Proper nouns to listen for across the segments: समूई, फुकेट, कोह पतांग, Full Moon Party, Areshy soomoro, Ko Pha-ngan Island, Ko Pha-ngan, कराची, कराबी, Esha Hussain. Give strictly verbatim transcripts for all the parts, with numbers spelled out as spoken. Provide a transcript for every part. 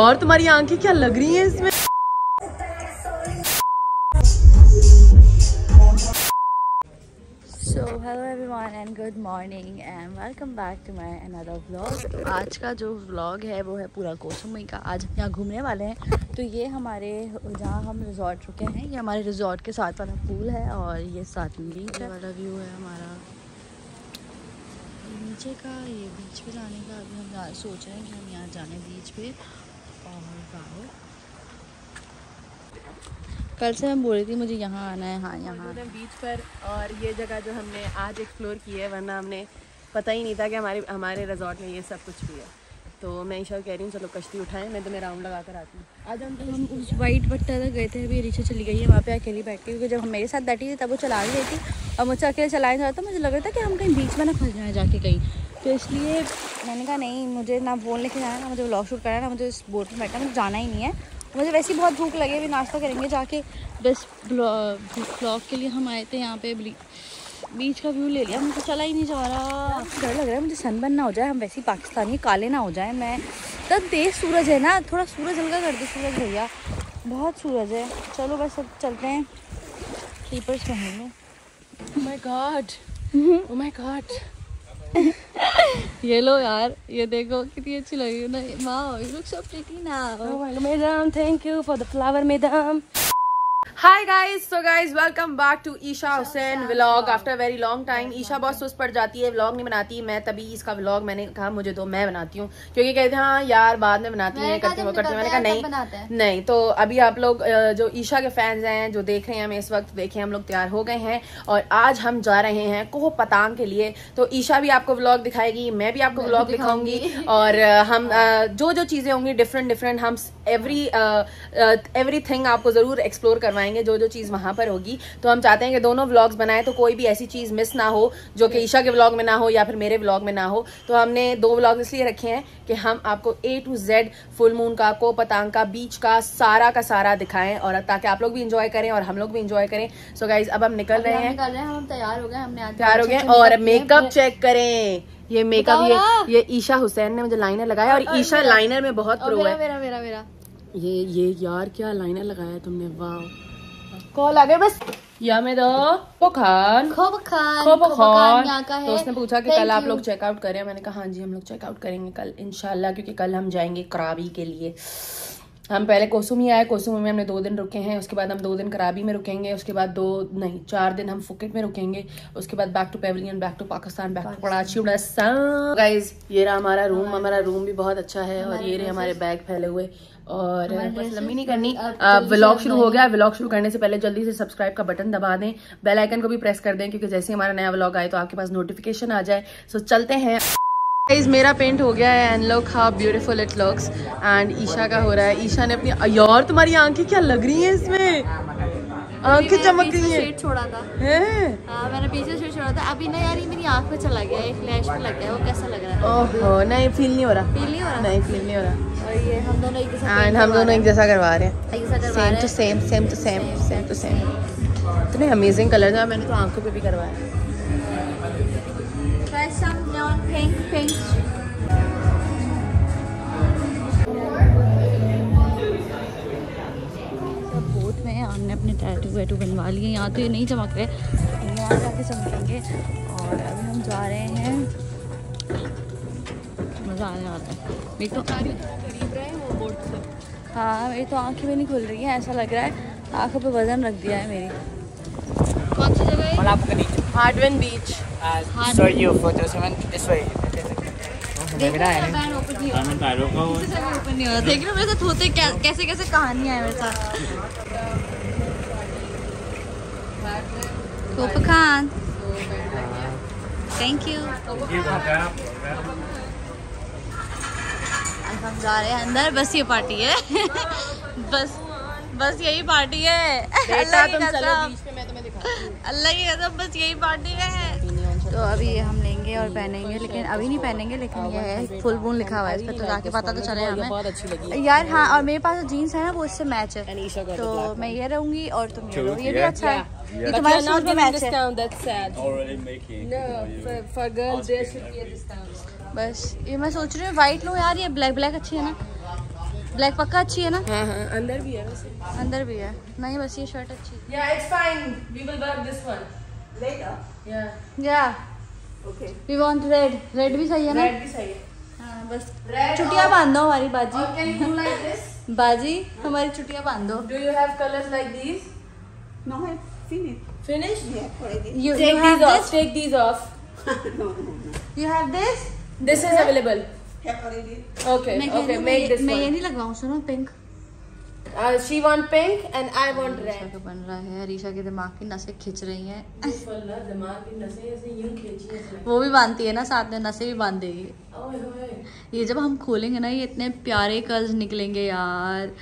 और तुम्हारी आंखें क्या लग रही हैं इसमें? So hello everyone and good morning and welcome back to my another vlog। आज का जो vlog है वो है पूरा को समूई का। आज यहाँ घूमने वाले हैं। तो ये हमारे जहाँ हम रिजॉर्ट रुके हैं, ये हमारे रिजॉर्ट के साथ वाला पूल है और ये साथ में बीच वाला व्यू है हमारा नीचे का। ये बीच पे जाने का अभी हम सोच रहे हैं कि हम यहाँ जाने बीच पे। कल से मैं बोल रही थी मुझे यहाँ आना है। हाँ, यहाँ बीच पर। और ये जगह जो हमने आज एक्सप्लोर की है, वरना हमने पता ही नहीं था कि हमारे हमारे रिजॉर्ट में ये सब कुछ भी है। तो मैं ईशा कह रही हूँ चलो कश्ती उठाएं, मैं तो मैं राउंड लगा कर आती हूँ। आज हम हम उस वाइट पट्टा तक गए थे, अभी रिक्शा चली गई है, वहाँ पे अकेली बैठ गई क्योंकि जब हम मेरे साथ बैठी थी तब वो चला रही थी और मुझसे अकेले चलाया जा रहा था। मुझे लग रहा था कि हम कहीं बीच में ना फंस जाए जाके कहीं, तो इसलिए मैंने कहा नहीं, मुझे ना फोन लेके जाना, ना मुझे व्लॉग शूट करना, ना मुझे इस बोट में बैठना, मुझे जाना ही नहीं है। मुझे वैसे ही बहुत भूख लगी, अभी नाश्ता करेंगे जाके। बस व्लॉग के लिए हम आए थे यहाँ पे, बीच का व्यू ले लिया, मुझे चला ही नहीं जा रहा। डर लग रहा है मुझे सनबर्न ना हो जाए, हम वैसे ही पाकिस्तानी काले ना हो जाए। मैं तब तेज़ सूरज है ना, थोड़ा सूरज हल्का कर दो सूरज भैया, बहुत सूरज है। चलो बस अब चलते हैं, स्लीपर्स पहन लो। My god, oh my god, ये लो यार, ये देखो कितनी अच्छी लग रही है ना। Wow, you look so pretty now madam, thank you for the flower madam. Hi guys, so guys welcome back to Isha Hussain vlog after very long time. Isha बहुत सुस्त पड़ जाती है, व्लॉग नहीं बनाती। मैं तभी इसका व्लॉग मैंने कहा मुझे दो, मैं बनाती हूँ, क्योंकि कहते हैं हाँ यार बाद में बनाती हैं, करते वो करते हैं। मैंने कहा नहीं नहीं, तो अभी आप लोग जो ईशा के फैंस हैं जो देख रहे हैं हमें इस वक्त, देखें हम लोग तैयार हो गए हैं और आज हम जा रहे हैं कोह पतांग के लिए। तो ईशा भी आपको व्लॉग दिखाएगी, मैं भी आपको व्लॉग दिखाऊंगी और हम जो जो चीज़ें होंगी डिफरेंट डिफरेंट, हम एवरी एवरी थिंग आपको ज़रूर एक्सप्लोर करवाएंगे, जो जो चीज वहां पर होगी। तो हम चाहते हैं कि दोनों व्लॉग्स बनाएं तो कोई भी ऐसी चीज मिस ना हो जो कि ईशा के व्लॉग में ना हो या फिर मेरे व्लॉग में ना हो। तो हमने दो व्लॉग इसलिए रखे हैं कि हम आपको A to Z full moon का, को पतांग का, बीच का सारा का सारा दिखाएं, और ताकि आप लोग भी इंजॉय करें और हम लोग भी इंजॉय करें। सो गाइज अब हम निकल रहे हैं, हम तैयार हो गए, हमने तैयार हो गए और मेकअप चेक करें। ये मेकअप ये ईशा हुसैन ने मुझे लाइनर लगाया और ईशा लाइनर में बहुत प्रो है। ये ये यार क्या लाइनर लगाया तुमने, वाह। कॉल आ गए बस, या मैं दो को खान खो खान खो खान का है। तो उसने पूछा कि कल आप लोग चेकआउट करें, मैंने कहा हाँ जी हम लोग चेकआउट करेंगे कल इंशाल्लाह, क्योंकि कल हम जाएंगे कराबी के लिए। हम पहले कोसुम ही आए, कोसुम में हमने दो दिन रुके हैं, उसके बाद हम दो दिन कराबी में रुकेंगे, उसके बाद दो नहीं चार दिन हम फुकेट में रुकेंगे, उसके बाद back to pavilion, back to Pakistan, back to कराची। Guys ये रहा हमारा रूम, हमारा रूम भी बहुत अच्छा है और ये रहे हमारे बैग फैले हुए। और बस लंबी नहीं करनी, व्लॉग शुरू हो गया। व्लॉग शुरू करने से पहले जल्दी से सब्सक्राइब का बटन दबा दें, बेल आइकन को भी प्रेस कर दें, क्योंकि जैसे ही हमारा नया व्लॉग आए तो आपके पास नोटिफिकेशन आ जाए। सो चलते हैं। गाइस मेरा पेंट हो गया है and look how beautiful it looks, and Isha का हो रहा है। ईशा ने अपनी, यार तुम्हारी आंखें क्या लग रही हैं इसमें, आंखें चमक रही हैं। शेड छोड़ा था हां, मैंने बीच में शेड छोड़ा था, अभी ना यार ये मेरी आंख पे चला गया, एक फ्लैश पे लग गया। वो कैसा लग रहा है? ओहो नहीं फील नहीं हो रहा, फील नहीं हो रहा, नहीं फील नहीं हो रहा। और ये हम दोनों एक जैसा, एंड हम दोनों एक जैसा करवा रहे हैं, same to same same to same same to same. इतने अमेजिंग कलर है, मैंने तो आंखों पे भी करवाया। Try some neon pink pink. Boat में हमने अपने टैटू वैटू बनवा लिए, यहाँ तो ये नहीं चमक रहे, यहाँ जाके चमकेंगे। और अभी हम जा रहे हैं, मज़ा आने वाला है। मेरी तो करीब रहे वो बोट से, हाँ मेरी तो आँखें भी नहीं खुल रही हैं, ऐसा लग रहा है आँखों पे वजन रख दिया है मेरी। कौन सी जगह है? मलाप बीच, हार्डवन बीच। So you photos went this way. देखना है मैंने ओपन किया, मैंने टायरों का ओपन नहीं हुआ। देखना मेरे साथ होते कैसे कैसे कहानियां है मेरे साथ। को पखान, थैंक यू। हम जा रहे हैं अंदर, बस ये पार्टी है, बस बस यही पार्टी है। बेटा तुम चलो बीच पे, मैं तुम्हें दिखाऊंगी। अल्लाह की कसम बस यही पार्टी है। तो अभी हम लेंगे और पहनेंगे, लेकिन अभी नहीं पहनेंगे, लेकिन ये है फुल मून लिखा हुआ है इस पर, तो जाके पता तो चले हमें। बहुत अच्छी लगी यार, हाँ। और मेरे पास जो जीन्स है ना वो इससे मैच है, तो मैं ये रहूंगी और तुम ये रहो, ये भी अच्छा है। ये तुम्हारे साथ भी मैच है। बस ये मैं सोच रही हूँ व्हाइट लूँ यार, ये ब्लैक ब्लैक अच्छी है ना, ब्लैक पक्का अच्छी है ना? हाँ हाँ, अंदर भी है वैसे। अंदर भी है। नहीं बस ये शर्ट अच्छी है। Yeah, it's fine. We will wear this one later. Yeah. Yeah. Okay. We want red. Red भी सही है ना? Red भी सही है। हाँ बस। चुटिया बांधो हमारी बाजी। Or can you do like this? बाजी हमारी चुटिया बांधो। Do you have colors like these? No, I finished. Finished? Yeah. You you have this? Take these off. No no no. You have this? This is available. Okay, मैं okay, make this मैं one. ये नहीं लगवाऊं, सुनो pink. Uh, she want pink and I want red. तो बन रहा है, रीशा के दिमाग की नसें खिंच रही हैं। दिमाग की नसें ऐसे यूं खींची हैं। वो भी बांधती है ना, साथ में नसें भी बांध देगी। ये जब हम खोलेंगे ना, ये इतने प्यारे कर्ल्स निकलेंगे यार।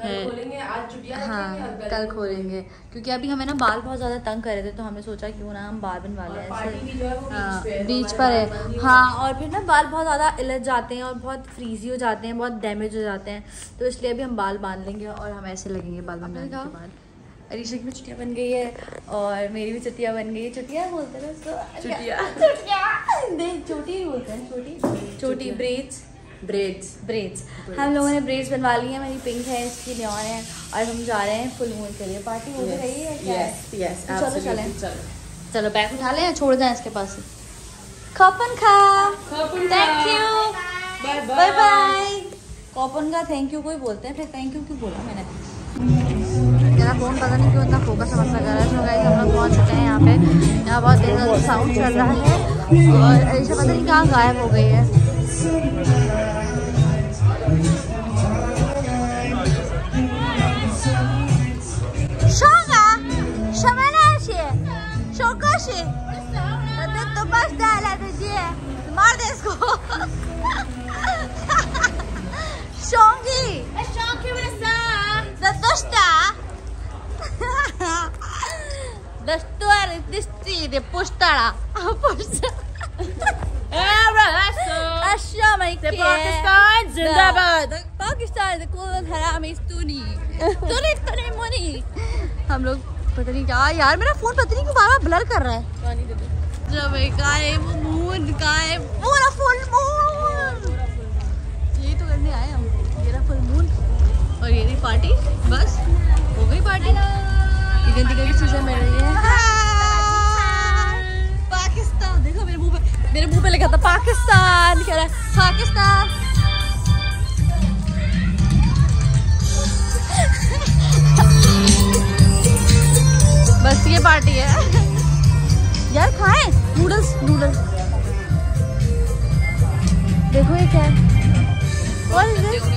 कल खोलेंगे, आज छुट्टियां रखेंगे, कल खोलेंगे, क्योंकि अभी हमें ना बाल बहुत ज्यादा तंग कर रहे थे, तो हमने सोचा क्यों ना हम बाल बनवा लें। ऐसे बीच पर है, हाँ। और फिर ना बाल बहुत ज्यादा इलझ जाते हैं और बहुत फ्रीजी हो जाते हैं, बहुत डैमेज हो जाते हैं, तो इसलिए अभी हम बाल बांध लेंगे और हम ऐसे लगेंगे बाल बनवाने के बाद। रीशा की भी छुट्टियाँ बन गई है और मेरी भी छुट्टियाँ बन गई है। छुट्टियाँ बोलते हैं उसको, छोटी बोलते हैं, छोटी छोटी ब्रेड्स ब्रेड्स ब्रेड्स हम लोगों ने ब्रेड्स बनवा ली है। मेरी पिंक है, इसकी न्यौन है, और हम जा रहे हैं फुल मून के लिए। पार्टी हो रही है क्या? यस यस, चलो चलें, चलो चलो बैग उठा लें, छोड़ जाएं इसके पास। Koh Phangan thank you, bye bye bye. Koh Phangan thank you कोई बोलते हैं, फिर थैंक यू क्यों बोला मैंने? मेरा फोन पता नहीं क्यों इतना फोकस समस्या कर रहा है। तो गाइस हम लोग पहुँच चुके हैं यहाँ पे। यहाँ बहुत देर साउंड चल रहा है और ऐसा पता नहीं कहाँ गायब हो गई है। मार दे इसको। हम लोग पता नहीं क्या यार, मेरा फोन पता नहीं क्यों बार बार ब्लर कर रहा है। जब वो मून का है पूरा फुल मून, यही तो करने आए हम, मेरा फुल मून। और ये पार्टी बस हो गई, पार्टी की चीजें मिल रही है। पाकिस्तान देखो, मेरे मुंह पे मेरे मुंह पे लिखा था पाकिस्तान, कह रहा है पाकिस्तान। बस ये पार्टी है यार। खाए नूडल्स, नूडल्स देखो ये क्या है। What is this?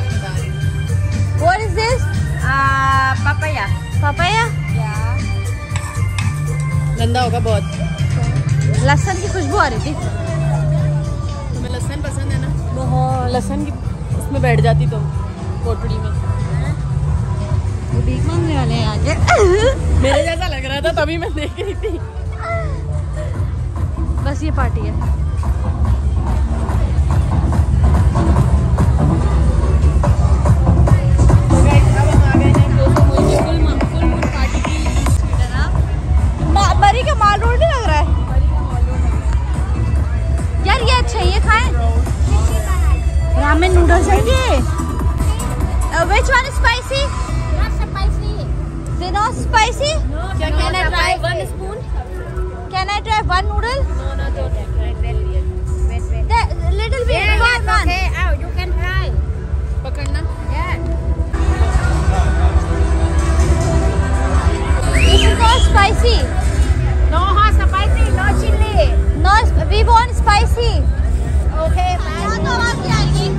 What is this? Uh, papaya. Papaya? Yeah. गंदा होगा बहुत। लहसुन की खुशबू आ रही थी। तुम्हें लहसुन पसंद है ना? बहुत। लहसुन की उसमें बैठ जाती तुम कोटड़ी में। वो भीख मांगने वाले हैं आगे। मेरे जैसा लग रहा था तभी मैं देख रही थी। बस ये पार्टी है। मरी का माल रोड नहीं लग रहा है यार। ये अच्छा है, ये खाएं। रामेन नूडल्स है ये। Which one is spicy? Not spicy. They not spicy? Can I try one spoon? Can I try one noodle? Wait, wait. The little bit, yeah, one, yeah, okay. One. Oh, you can try. पकड़ना? Yeah. This is not spicy. No, hot spicy, no chili. No, we want spicy. Okay, bye. तो आवाज़ क्या आएगी?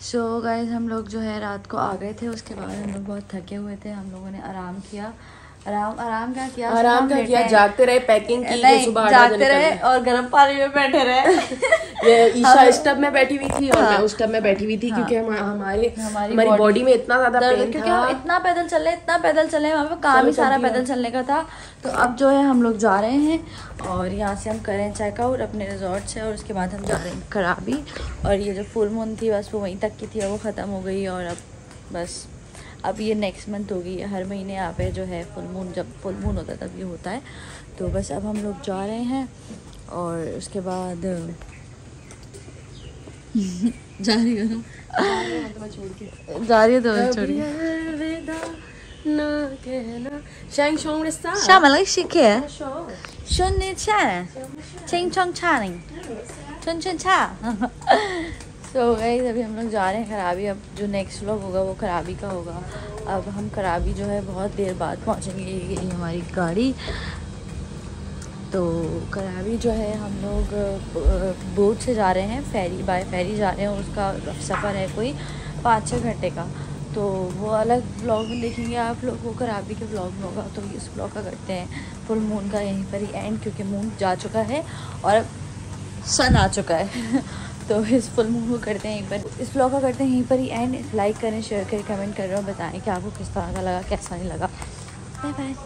So guys हम लोग जो है रात को आ गए थे, उसके बाद हम लोग बहुत थके हुए थे। हम लोगों ने आराम किया, आराम आराम का किया आराम का किया जागते रहे, पैकिंग की, सुबह जागते रहे और गर्म पानी में बैठे रहे। ये ईशा इस टब में बैठी हुई थी और मैं उस टब में बैठी हुई थी, क्योंकि हमारे हमारी बॉडी में इतना ज्यादा पेन था, क्योंकि हम इतना पैदल चल रहे इतना पैदल चल रहे वहाँ पे काम ही सारा पैदल चलने का था। तो अब जो है हम लोग जा रहे हैं और यहाँ से हम करें चेकआउट अपने रिजॉर्ट से, और उसके बाद हम जा रहे हैं खराबी। और ये जो फुल मून थी बस वो वहीं तक की थी, वो ख़त्म हो गई और अब बस अब ये नेक्स्ट मंथ होगी। हर महीने यहाँ पे जो है फुल मून, जब फुल मून होता है तब ये होता है। तो बस अब हम लोग जा रहे हैं और उसके बाद जा रही हो ना, जा रही हो तो छोड़ के। तो गाइस अभी हम लोग जा रहे हैं खराबी। अब जो नेक्स्ट व्लॉग होगा वो खराबी का होगा। अब हम खराबी जो है बहुत देर बाद पहुंचेंगे, ये हमारी गाड़ी। तो खराबी जो है हम लोग बोट से जा रहे हैं, फेरी बाय फेरी जा रहे हैं। उसका सफ़र है कोई पाँच छः घंटे का, तो वो अलग व्लॉग में देखेंगे आप लोग, वो खराबी के व्लॉग में होगा। तो इस व्लॉग का करते हैं फुल मून का यहीं पर ही एंड, क्योंकि मून जा चुका है और अब सन आ चुका है। तो इस फुल मून को करते हैं यहीं पर, इस ब्लॉग का करते हैं यहीं पर ही एंड। लाइक करें, शेयर करें, कमेंट करें और बताएं कि आपको किस तरह का लगा, कैसा नहीं लगा। Bye bye.